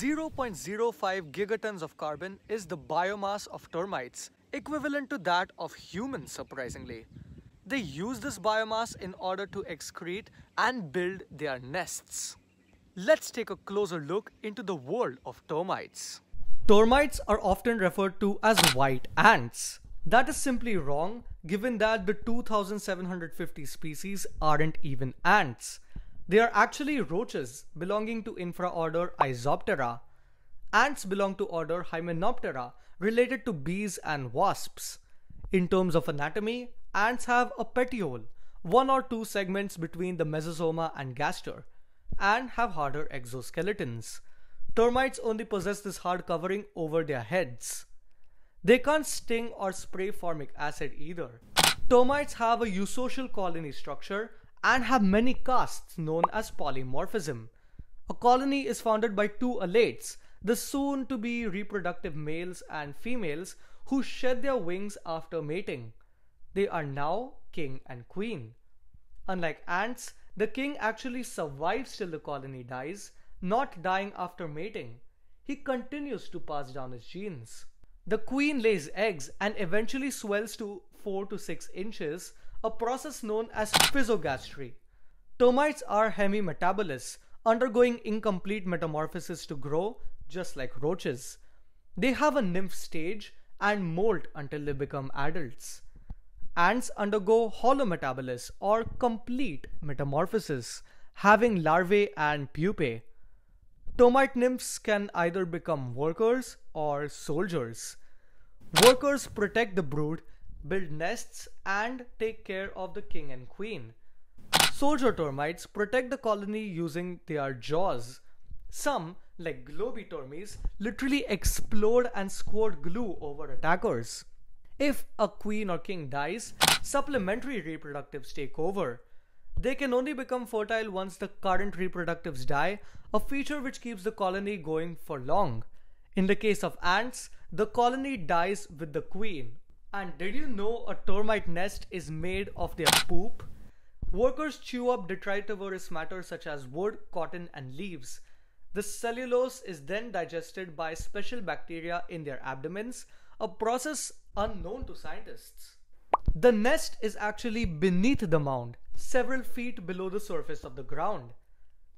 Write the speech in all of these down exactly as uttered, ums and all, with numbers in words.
zero point zero five gigatons of carbon is the biomass of termites, equivalent to that of humans, surprisingly. They use this biomass in order to excrete and build their nests. Let's take a closer look into the world of termites. Termites are often referred to as white ants. That is simply wrong, given that the two thousand seven hundred fifty species aren't even ants. They are actually roaches belonging to infraorder Isoptera. Ants belong to order Hymenoptera, related to bees and wasps. In terms of anatomy, ants have a petiole, one or two segments between the mesosoma and gaster, and have harder exoskeletons. Termites only possess this hard covering over their heads. They can't sting or spray formic acid either. Termites have a eusocial colony structure and have many castes known as polymorphism. A colony is founded by two alates, the soon-to-be reproductive males and females who shed their wings after mating. They are now king and queen. Unlike ants, the king actually survives till the colony dies, not dying after mating. He continues to pass down his genes. The queen lays eggs and eventually swells to four to six inches, a process known as physogastry. Termites are hemimetabolous, undergoing incomplete metamorphosis to grow, just like roaches. They have a nymph stage and molt until they become adults. Ants undergo holometabolous or complete metamorphosis, having larvae and pupae. Termite nymphs can either become workers or soldiers. Workers protect the brood, build nests, and take care of the king and queen. Soldier termites protect the colony using their jaws. Some, like globitermes, literally explode and squirt glue over attackers. If a queen or king dies, supplementary reproductives take over. They can only become fertile once the current reproductives die, a feature which keeps the colony going for long. In the case of ants, the colony dies with the queen. And did you know a termite nest is made of their poop? Workers chew up detritivorous matter such as wood, cotton, and leaves. The cellulose is then digested by special bacteria in their abdomens, a process unknown to scientists. The nest is actually beneath the mound, several feet below the surface of the ground.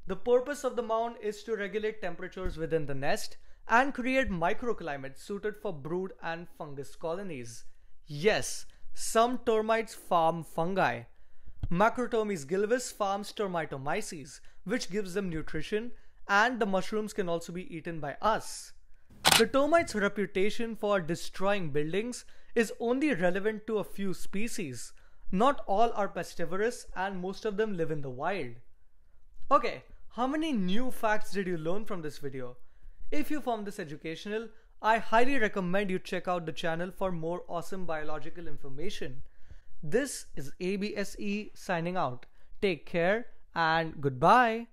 The purpose of the mound is to regulate temperatures within the nest and create microclimates suited for brood and fungus colonies. Yes, some termites farm fungi. Macrotermis gilvis farms termitomyces, which gives them nutrition, and the mushrooms can also be eaten by us. The termite's reputation for destroying buildings is only relevant to a few species. Not all are pestivorous and most of them live in the wild. Okay, how many new facts did you learn from this video? If you found this educational, I highly recommend you check out the channel for more awesome biological information. This is A B S E signing out. Take care and goodbye.